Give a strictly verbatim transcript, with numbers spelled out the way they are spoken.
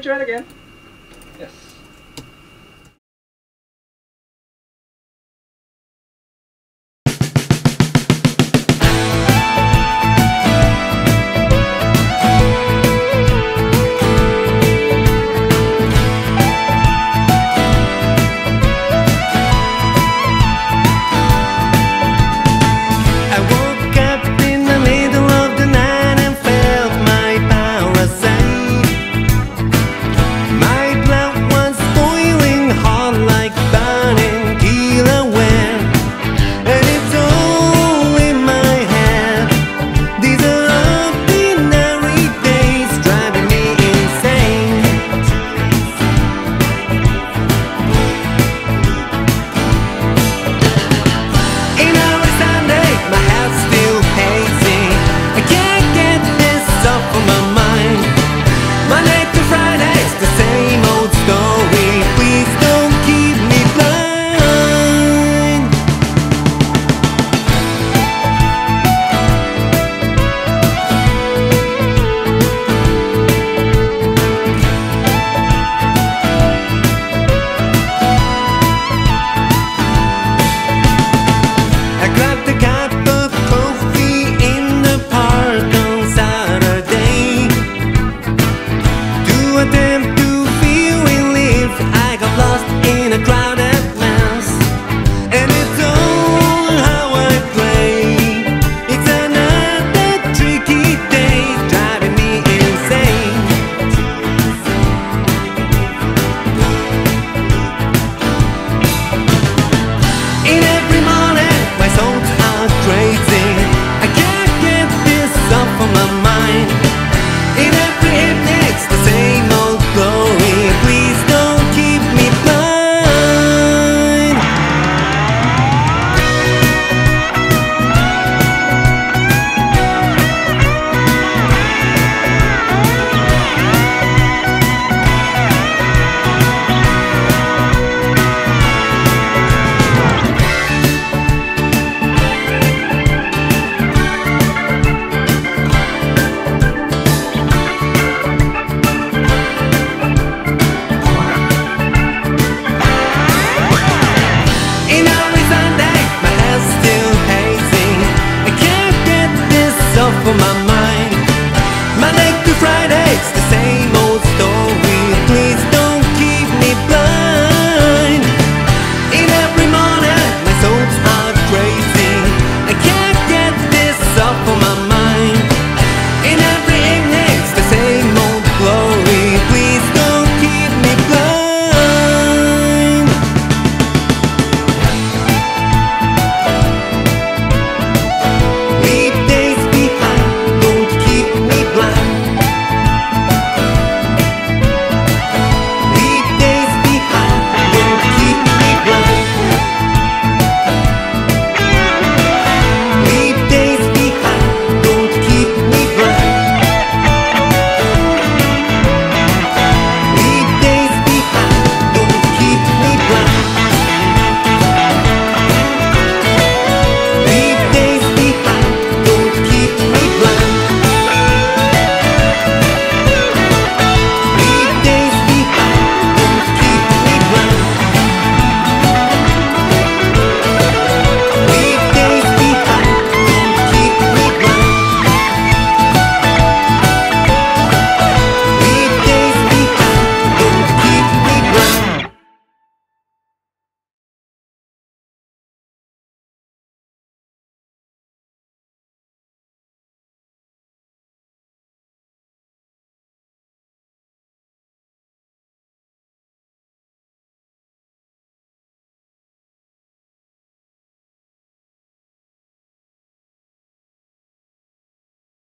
me try it again. Yes.